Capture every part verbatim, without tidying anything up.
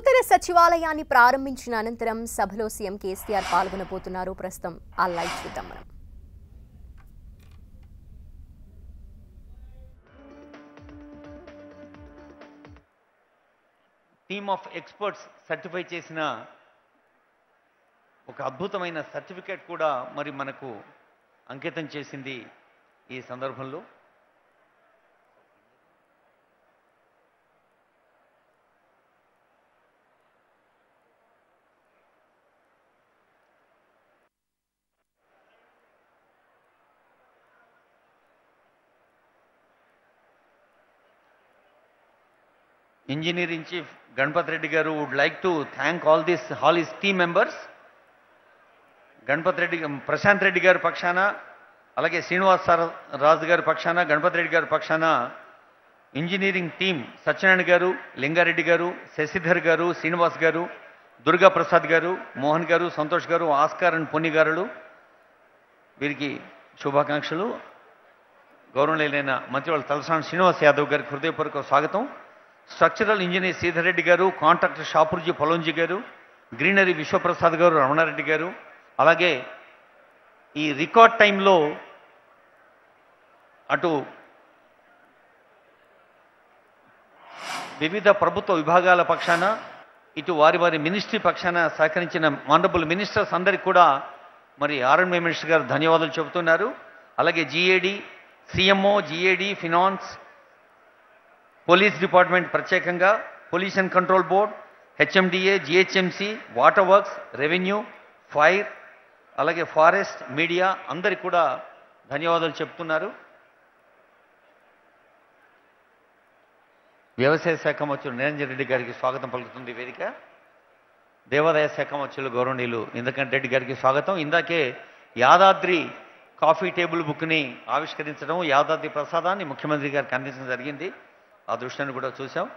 నూతన సచివాలయాన్ని ప్రారంభించిన అనంతరం సభలో సీఎం కేసీఆర్ పాల్గొనబోతున్నారు. ప్రస్తుతం ఆ లైవ్ చూద్దాం మనం. టీమ్ ఆఫ్ ఎక్స్‌పర్ట్స్ సర్టిఫై చేసిన ఒక అద్భుతమైన సర్టిఫికెట్ కూడా మరి మనకు అంకితం చేసింది. ఈ సందర్భంలో Engineer in Chief Ganpat Reddy Garu would like to thank all this all his team members. Ganpat Reddy, Prashant Reddy Garu Pakshana, alage Srinivas Raju Garu Pakshana, Ganpat Reddy Garu Pakshana, engineering team Satyanarayana Garu, Linga Reddy Garu, Sasidhar Garu, Srinivas Garu, Durga Prasad Garu, Mohan Garu, Santosh Garu, Oscar and Puni Garulu, viriki Shubhakankshalu, Gauravalayana Mantrivalu Talasana Srinivas Yadav Garu Hrudayapurvaka Swagatam. Structural engineer Sridhar Reddy garu contractor Shapoorji Pallonji garu greenery Vishwaprasad garu Ramana Reddy garu अलागे ई record time लो अटू विविध प्रभुत्व विभागाल पक्षान इटू वारी वारी ministry पक्षान सहकरिंचिन मानरबल मिनिस्टर्स अंदरिकी कूडा मरी आरएनएम मिनिस्टर गारू धन्यवादालु चेप्तुन्नारू. अलागे GAD CMO GAD finance police department ప్రత్యేకంగా pollution control board HMDA GHMC water works revenue fire అలాగే ఫారెస్ట్ మీడియా అందరికీ కూడా ధన్యవాదాలు చెప్తున్నారు. వ్యవసాయ శాఖ మంత్రి నిరంజన్ రెడ్డి గారికి స్వాగతం పలుకుతుంది వేదిక. దేవాదాయ శాఖ మంత్రులు గౌరవనీయులు ఇందకంటి రెడ్డి గారికి స్వాగతం. ఇందాకే యాదాద్రి కాఫీ టేబుల్ బుక్ని ఆవిష్కరించడం యాదాద్రి ప్రసాదాన్ని ముఖ్యమంత్రి గారికి అందించడం జరిగింది. ఆ దృశ్యాన్ని కూడా చూసాం.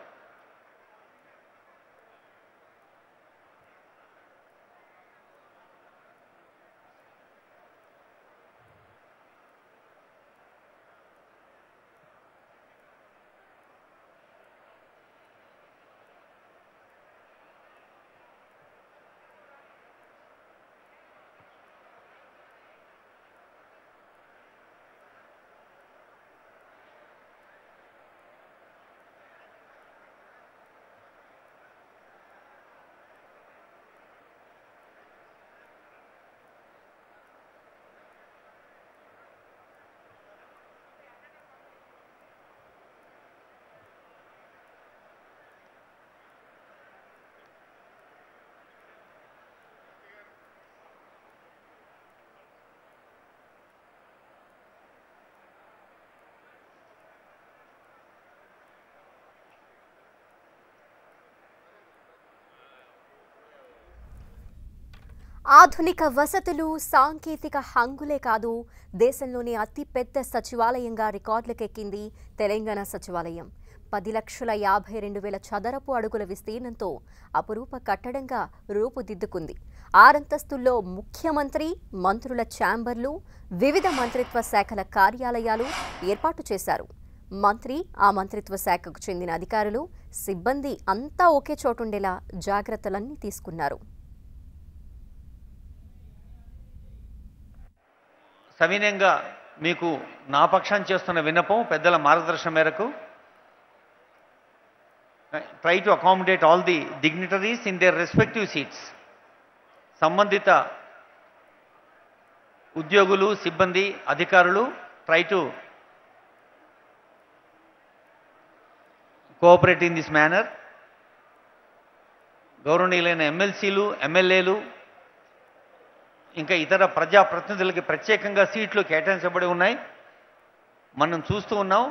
ఆధునిక వసతులు సాంకేతిక హంగులే కాదు దేశంలోనే అతి పెద్ద సచివాలయంగా రికార్డులకెక్కింది తెలంగాణ సచివాలయం. పది లక్షల యాభై రెండు వేల చదరపు అడుగుల విస్తీర్ణంతో అపురూప కట్టడంగా రూపుదిద్దుకుంది. ఆరంతస్తుల్లో ముఖ్యమంత్రి మంత్రుల ఛాంబర్లు వివిధ మంత్రిత్వ శాఖల కార్యాలయాలు ఏర్పాటు చేశారు. మంత్రి ఆ మంత్రిత్వ శాఖకు చెందిన అధికారులు సిబ్బంది అంతా ఒకే చోటుండేలా జాగ్రత్తలన్నీ తీసుకున్నారు. సవినయంగా మీకు నా పక్షాన్ని చేస్తున్న విన్నపం పెద్దల మార్గదర్శనం మేరకు try to accommodate all the dignitaries in their respective seats. సంబంధిత ఉద్యోగులు సిబ్బంది అధికారులు try to cooperate in this manner. గౌరవనీయులైన ఎమ్మెల్సీలు ఎమ్మెల్యేలు ఇంకా ఇతర ప్రజాప్రతినిధులకి ప్రత్యేకంగా సీట్లు కేటాయించబడి ఉన్నాయి. మనం చూస్తూ ఉన్నాం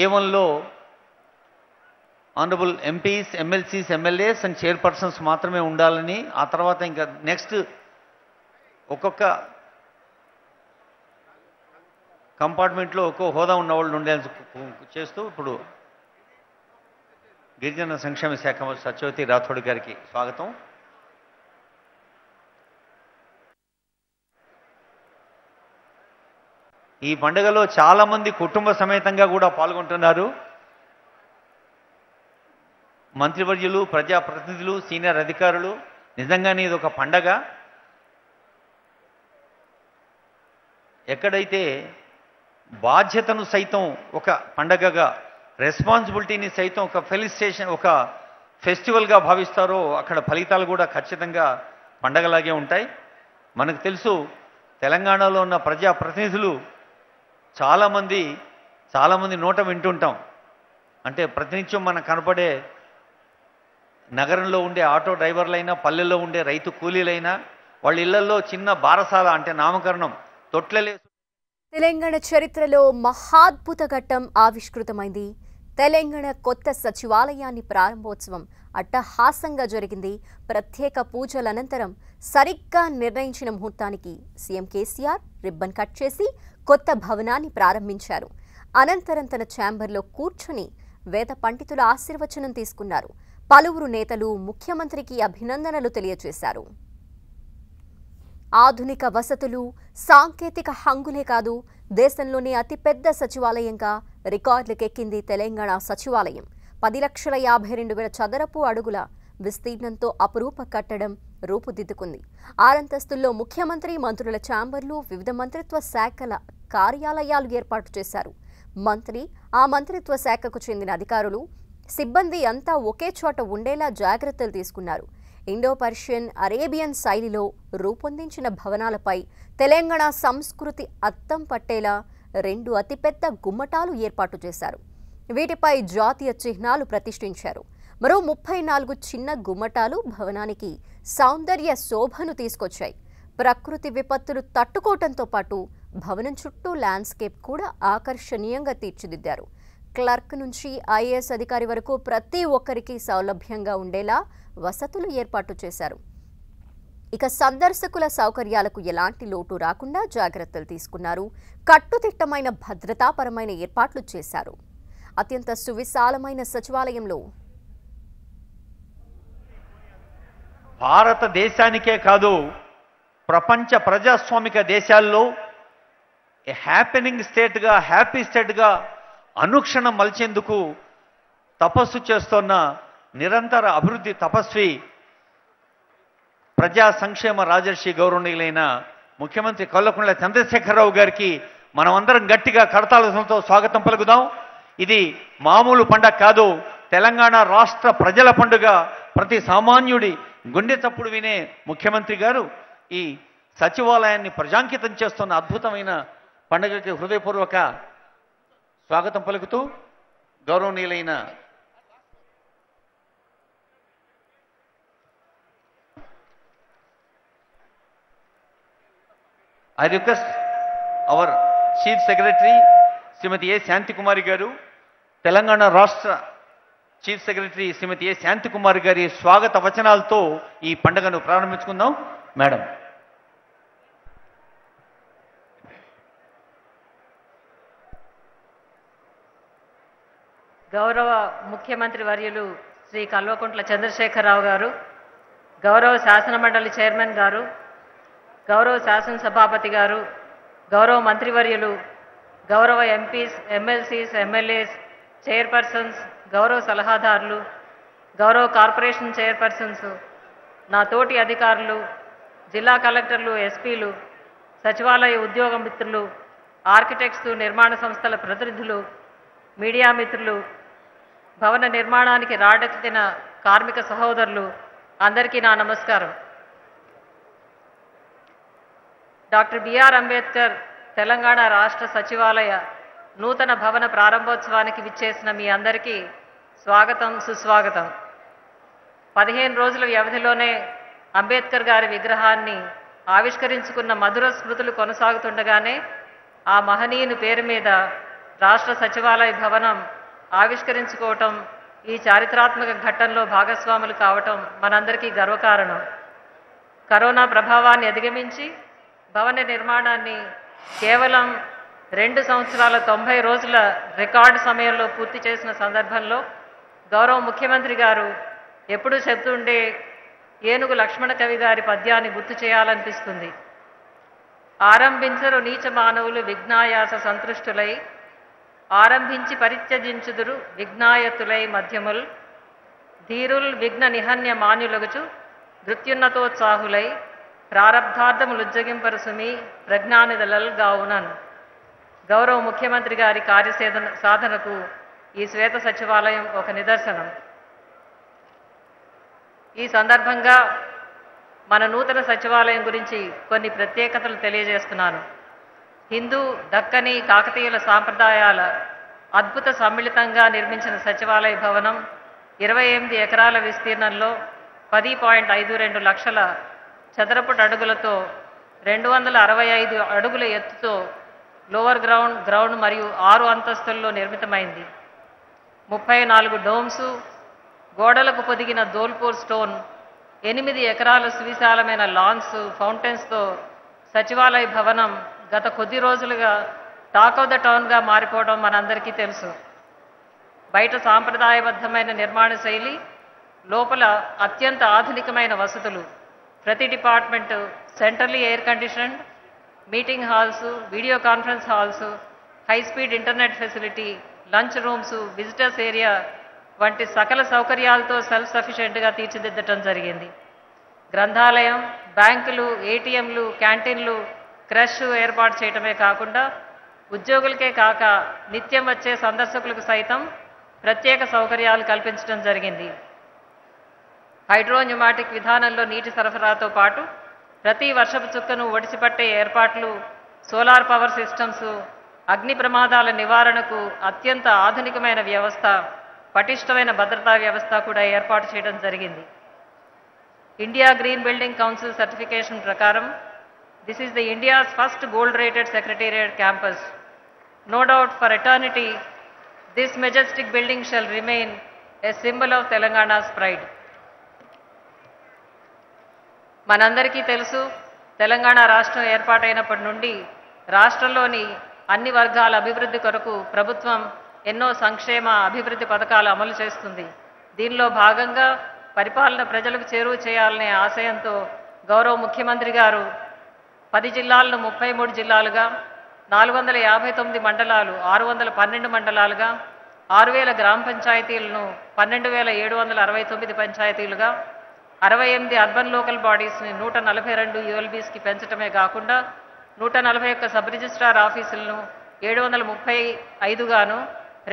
ఏ వన్లో honourable MPs MLCs MLAs and chairpersons మాత్రమే ఉండాలని, ఆ తర్వాత ఇంకా నెక్స్ట్ ఒక్కొక్క కంపార్ట్మెంట్లో ఒక్కో హోదా ఉన్న వాళ్ళు ఉండాలని చేస్తూ ఇప్పుడు గిరిజన సంక్షేమ శాఖ మంత్రి సత్యవతి రాథోడ్ గారికి స్వాగతం. ఈ పండుగలో చాలా మంది కుటుంబ సమేతంగా కూడా పాల్గొంటున్నారు. మంత్రివర్యులు ప్రజాప్రతినిధులు సీనియర్ అధికారులు నిజంగానే ఇది ఒక పండగ. ఎక్కడైతే బాధ్యతను సైతం ఒక పండగగా రెస్పాన్సిబిలిటీని సైతం ఒక ఫెలిసిటేషన్ ఒక ఫెస్టివల్గా భావిస్తారో అక్కడ ఫలితాలు కూడా ఖచ్చితంగా పండగలాగే ఉంటాయి. మనకు తెలుసు తెలంగాణలో ఉన్న ప్రజాప్రతినిధులు చాలామంది చాలామంది నోట వింటుంటాం. అంటే ప్రతినిత్యం మనకు కనపడే నగరంలో ఉండే ఆటో డ్రైవర్లైనా పల్లెల్లో ఉండే రైతు కూలీలైనా వాళ్ళ ఇళ్లలో చిన్న బారసాల అంటే నామకరణం తొట్లలే. తెలంగాణ చరిత్రలో మహాద్భుత ఘట్టం ఆవిష్కృతమైంది. తెలంగాణ కొత్త సచివాలయాన్ని ప్రారంభోత్సవం అట్టహాసంగా జరిగింది. ప్రత్యేక పూజల అనంతరం సరిగ్గా నిర్ణయించిన ముహూర్తానికి సీఎం కేసీఆర్ రిబ్బన్ కట్ చేసి కొత్త భవనాన్ని ప్రారంభించారు. అనంతరం తన ఛాంబర్లో కూర్చొని వేద పండితుల ఆశీర్వచనం తీసుకున్నారు. పలువురు నేతలు ముఖ్యమంత్రికి అభినందనలు తెలియజేశారు. ఆధునిక వసతులు సాంకేతిక హంగులే కాదు, దేశంలోనే అతిపెద్ద సచివాలయంగా రికార్డులకెక్కింది తెలంగాణ సచివాలయం. పది లక్షల యాభై రెండు వేల చదరపు అడుగుల విస్తీర్ణంతో అపురూప కట్టడం రూపుదిద్దుకుంది. ఆరంతస్తుల్లో ముఖ్యమంత్రి మంత్రుల ఛాంబర్లు వివిధ మంత్రిత్వ శాఖల కార్యాలయాలు ఏర్పాటు చేశారు. మంత్రి ఆ మంత్రిత్వ శాఖకు చెందిన అధికారులు సిబ్బంది అంతా ఒకే చోట ఉండేలా జాగ్రత్తలు తీసుకున్నారు. ఇండో పర్షియన్ అరేబియన్ శైలిలో రూపొందించిన భవనాలపై తెలంగాణ సంస్కృతి అద్దం పట్టేలా రెండు అతిపెద్ద గుమ్మటాలు ఏర్పాటు చేశారు. వీటిపై జాతీయ చిహ్నాలు ప్రతిష్ఠించారు. మరో ముప్పై నాలుగు చిన్న గుమ్మటాలు భవనానికి సౌందర్య శోభను తీసుకొచ్చాయి. ప్రకృతి విపత్తులు తట్టుకోవటంతో పాటు భవనం చుట్టూ ల్యాండ్స్కేప్ కూడా ఆకర్షణీయంగా తీర్చిదిద్దారు. క్లర్క్ నుంచి ఐఏఎస్ అధికారి వరకు ప్రతి ఒక్కరికి సౌలభ్యంగా ఉండేలా వసతులు ఏర్పాటు చేశారు. ఇక సందర్శకుల సౌకర్యాలకు ఎలాంటి లోటు రాకుండా జాగ్రత్తలు తీసుకున్నారు. కట్టుదిట్టమైన భద్రతాపరమైన ఏర్పాట్లు చేశారు. అత్యంత సువిశాలమైన సచివాలయంలో భారతదేశానికే కాదు ప్రపంచ ప్రజాస్వామిక దేశాల్లో హ్యాపెనింగ్ స్టేట్గా హ్యాపీ స్టేట్గా అనుక్షణం మలిచేందుకు తపస్సు చేస్తున్న నిరంతర అభివృద్ధి తపస్వి ప్రజా సంక్షేమ రాజర్షి గౌరవనీయులైన ముఖ్యమంత్రి కల్వకుంట్ల చంద్రశేఖరరావు గారికి మనమందరం గట్టిగా కరతాళంతో స్వాగతం పలుకుదాం. ఇది మామూలు పండగ కాదు, తెలంగాణ రాష్ట్ర ప్రజల పండుగ. ప్రతి సామాన్యుడి గుండె చప్పుడు వినే ముఖ్యమంత్రి గారు ఈ సచివాలయాన్ని ప్రజాంకితం చేస్తున్న అద్భుతమైన పండుగకి హృదయపూర్వక స్వాగతం పలుకుతూ గౌరవనీయులైన I request our Chief Secretary, Srimati A. Shantikumari Garu, Telangana Rashtra Chief Secretary, Srimati A. Shantikumari Gari, Swagata Vachanalto, E. Pandaganu Pranamichukundam, Madam. Gaurava Mukhyamantri Varyulu, Sri Kalvakuntla Chandrasekhar Rao Garu, Gaurava Shasana Mandali Chairman Garu, గౌరవ శాసనసభాపతి గారు, గౌరవ మంత్రివర్యులు, గౌరవ MPs, MLCs, MLAs, chairpersons, గౌరవ సలహాదారులు, గౌరవ corporation chairpersons, నా తోటి అధికారులు, జిల్లా కలెక్టర్లు, ఎస్పీలు, సచివాలయ ఉద్యోగ మిత్రులు, ఆర్కిటెక్ట్స్, నిర్మాణ సంస్థల ప్రతినిధులు, మీడియా మిత్రులు, భవన నిర్మాణానికి రాడెత్తిన కార్మిక సహోదరులు, అందరికీ నా నమస్కారం. డాక్టర్ బిఆర్ అంబేద్కర్ తెలంగాణ రాష్ట్ర సచివాలయ నూతన భవన ప్రారంభోత్సవానికి విచ్చేసిన మీ అందరికీ స్వాగతం, సుస్వాగతం. పదిహేను రోజుల వ్యవధిలోనే అంబేద్కర్ గారి విగ్రహాన్ని ఆవిష్కరించుకున్న మధుర స్మృతులు కొనసాగుతుండగానే ఆ మహనీయుని పేరు మీద రాష్ట్ర సచివాలయ భవనం ఆవిష్కరించుకోవటం ఈ చారిత్రాత్మక ఘట్టంలో భాగస్వాములు కావటం మనందరికీ గర్వకారణం. కరోనా ప్రభావాన్ని అధిగమించి భవన నిర్మాణాన్ని కేవలం రెండు సంవత్సరాల తొంభై రోజుల రికార్డు సమయంలో పూర్తి చేసిన సందర్భంలో గౌరవ ముఖ్యమంత్రి గారు ఎప్పుడూ చెబుతుండే ఏనుగు లక్ష్మణ కవి గారి పద్యాన్ని గుర్తు చేయాలనిపిస్తుంది. ఆరంభించరు నీచ మానవులు విఘ్నాయాస సంతృష్టులై, ఆరంభించి పరిత్యజించుదురు విఘ్నాయతులై మధ్యముల్, ధీరుల్ విఘ్న నిహన్య మాన్యులగుచు ధృత్యున్నతోత్సాహులై ప్రారబ్ధార్థములుజ్జగింపరు సుమి ప్రజ్ఞానిదలల్ గావునన్. గౌరవ ముఖ్యమంత్రి గారి కార్యసేధన సాధనకు ఈ శ్వేత సచివాలయం ఒక నిదర్శనం. ఈ సందర్భంగా మన నూతన సచివాలయం గురించి కొన్ని ప్రత్యేకతలు తెలియజేస్తున్నాను. హిందూ, దక్కని, కాకతీయుల సాంప్రదాయాల అద్భుత సమ్మిళితంగా నిర్మించిన సచివాలయ భవనం ఇరవై ఎనిమిది ఎకరాల విస్తీర్ణంలో పది పాయింట్ ఐదు రెండు లక్షల చదరపు అడుగులతో రెండు వందల అరవై ఐదు అడుగుల ఎత్తుతో లోవర్ గ్రౌండ్, గ్రౌండ్ మరియు ఆరు అంతస్తుల్లో నిర్మితమైంది. ముప్పై నాలుగు డోమ్సు, గోడలకు పొదిగిన దోల్పూర్ స్టోన్, ఎనిమిది ఎకరాల సువిశాలమైన లాన్స్, ఫౌంటైన్స్తో సచివాలయ భవనం గత కొద్ది రోజులుగా టాక్ ఆఫ్ ద టౌన్గా మారిపోవడం మనందరికీ తెలుసు. బయట సాంప్రదాయబద్ధమైన నిర్మాణ శైలి, లోపల అత్యంత ఆధునికమైన వసతులు. ప్రతి department centrally air conditioned, meeting halls, video conference halls, high speed internet facility, lunch rooms, visitors area వంటి సకల సౌకర్యాలతో సెల్ఫ్ సఫిషియెంట్గా తీర్చిదిద్దటం జరిగింది. గ్రంథాలయం, బ్యాంకులు, ఏటీఎంలు, క్యాంటీన్లు, క్రష్ ఏర్పాటు చేయటమే కాకుండా ఉద్యోగులకే కాక నిత్యం వచ్చే సందర్శకులకు సైతం ప్రత్యేక సౌకర్యాలు కల్పించడం జరిగింది. హైడ్రోన్యూమాటిక్ విధానంలో నీటి సరఫరాతో పాటు ప్రతి వర్షపు చుక్కను ఒడిసిపట్టే ఏర్పాట్లు, సోలార్ పవర్ సిస్టమ్సు, అగ్ని ప్రమాదాల నివారణకు అత్యంత ఆధునికమైన వ్యవస్థ, పటిష్టమైన భద్రతా వ్యవస్థ కూడా ఏర్పాటు చేయడం జరిగింది. India green building council certification ప్రకారం this is the India's first gold rated secretariat campus. No doubt for eternity this majestic building shall remain a symbol of Telangana's pride. మనందరికీ తెలుసు, తెలంగాణ రాష్ట్రం ఏర్పాటైనప్పటి నుండి రాష్ట్రంలోని అన్ని వర్గాల అభివృద్ధి కొరకు ప్రభుత్వం ఎన్నో సంక్షేమ అభివృద్ధి పథకాలు అమలు చేస్తుంది. దీనిలో భాగంగా పరిపాలన ప్రజలకు చేరువ చేయాలనే ఆశయంతో గౌరవ ముఖ్యమంత్రి గారు పది జిల్లాలను ముప్పై మూడు జిల్లాలుగా, నాలుగు వందల యాభై తొమ్మిది మండలాలు ఆరు వందల పన్నెండు మండలాలుగా, ఆరు వేల గ్రామ పంచాయతీలను పన్నెండు వేల ఏడు వందల అరవై తొమ్మిది పంచాయతీలుగా, అరవై ఎనిమిది అర్బన్ లోకల్ బాడీస్ని నూట నలభై రెండు యూఎల్బీస్కి పెంచడమే కాకుండా నూట నలభై ఒక్క సబ్ రిజిస్ట్రార్ ఆఫీసులను ఏడు వందల ముప్పై ఐదుగాను,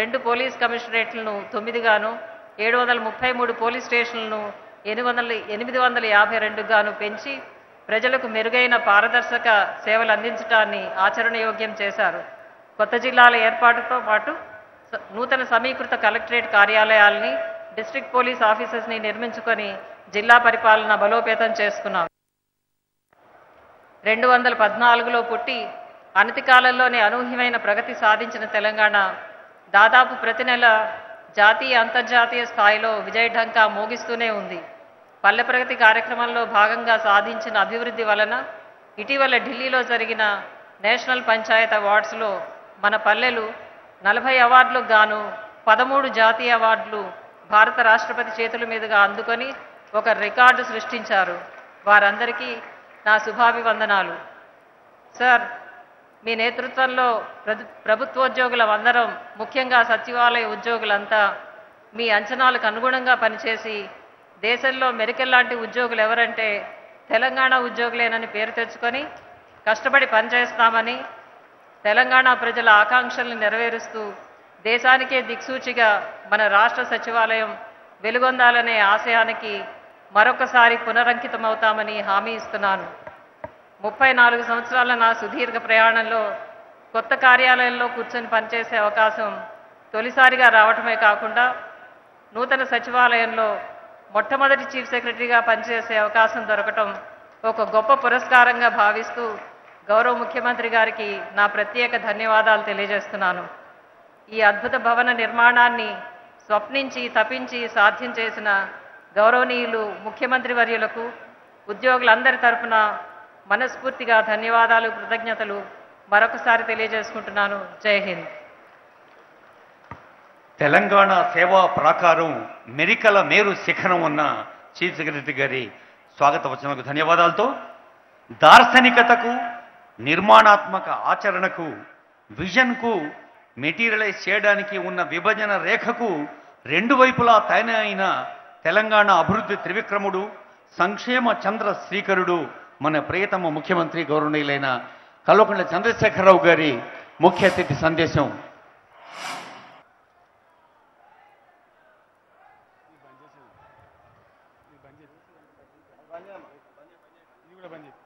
రెండు పోలీస్ కమిషనరేట్లను తొమ్మిదిగాను, ఏడు వందల ముప్పై మూడు పోలీస్ స్టేషన్లను ఎనిమిది వందల ఎనిమిది వందల యాభై రెండుగాను పెంచి ప్రజలకు మెరుగైన పారదర్శక సేవలు అందించడాన్ని ఆచరణయోగ్యం చేశారు. కొత్త జిల్లాల ఏర్పాటుతో పాటు నూతన సమీకృత కలెక్టరేట్ కార్యాలయాల్ని, డిస్ట్రిక్ట్ పోలీస్ ఆఫీసర్స్ని నిర్మించుకొని జిల్లా పరిపాలన బలోపేతం చేసుకున్నాం. రెండు వందల పద్నాలుగులో పుట్టి అనతి కాలంలోనే అనూహ్యమైన ప్రగతి సాధించిన తెలంగాణ దాదాపు ప్రతి నెల జాతీయ, అంతర్జాతీయ స్థాయిలో విజయఢంకా మోగిస్తూనే ఉంది. పల్లె ప్రగతి కార్యక్రమంలో భాగంగా సాధించిన అభివృద్ధి వలన ఇటీవల ఢిల్లీలో జరిగిన నేషనల్ పంచాయత్ అవార్డ్స్లో మన పల్లెలు నలభై అవార్డులకు గాను పదమూడు జాతీయ అవార్డులు భారత రాష్ట్రపతి చేతుల మీదుగా అందుకొని ఒక రికార్డు సృష్టించారు. వారందరికీ నా శుభాభివందనాలు. సార్, మీ నేతృత్వంలో ప్రభుత్వోద్యోగుల అందరం, ముఖ్యంగా సచివాలయ ఉద్యోగులంతా మీ అంచనాలకు అనుగుణంగా పనిచేసి దేశంలో మెరికల్ లాంటి ఉద్యోగులు ఎవరంటే తెలంగాణ ఉద్యోగులేనని పేరు తెచ్చుకొని కష్టపడి పనిచేస్తామని, తెలంగాణ ప్రజల ఆకాంక్షలను నెరవేరుస్తూ దేశానికే దిక్సూచిగా మన రాష్ట్ర సచివాలయం వెలుగొందాలనే ఆశయానికి మరొకసారి పునరంకితమవుతామని హామీ ఇస్తున్నాను. ముప్పై నాలుగు సంవత్సరాల నా సుదీర్ఘ ప్రయాణంలో కొత్త కార్యాలయంలో కూర్చొని పనిచేసే అవకాశం తొలిసారిగా రావటమే కాకుండా నూతన సచివాలయంలో మొట్టమొదటి చీఫ్ సెక్రటరీగా పనిచేసే అవకాశం దొరకటం ఒక గొప్ప పురస్కారంగా భావిస్తూ గౌరవ ముఖ్యమంత్రి గారికి నా ప్రత్యేక ధన్యవాదాలు తెలియజేస్తున్నాను. ఈ అద్భుత భవన నిర్మాణాన్ని స్వప్నించి తపించి సాధ్యం చేసిన గౌరవనీయులు ముఖ్యమంత్రి వర్యులకు ఉద్యోగులందరి తరఫున మనస్ఫూర్తిగా ధన్యవాదాలు, కృతజ్ఞతలు మరొకసారి తెలియజేసుకుంటున్నాను. జై హింద్. తెలంగాణ సేవా ప్రాకారం మెరికల మేరు శిఖరం ఉన్న చీఫ్ సెక్రటరీ గారి స్వాగత వచనకు ధన్యవాదాలతో దార్శనికతకు, నిర్మాణాత్మక ఆచరణకు, విజన్కు మెటీరియలైజ్ చేయడానికి ఉన్న విభజన రేఖకు రెండు వైపులా తయారైన తెలంగాణ అభివృద్ధి త్రివిక్రముడు సంక్షేమ చంద్ర శ్రీకరుడు మన ప్రియతమ ముఖ్యమంత్రి గౌరవనీయులైన కల్వకుంట్ల చంద్రశేఖరరావు గారి ముఖ్య అతిథి సందేశం. ఈ బంజేసి ఈ బంజేసి బంజేసి బంజేసి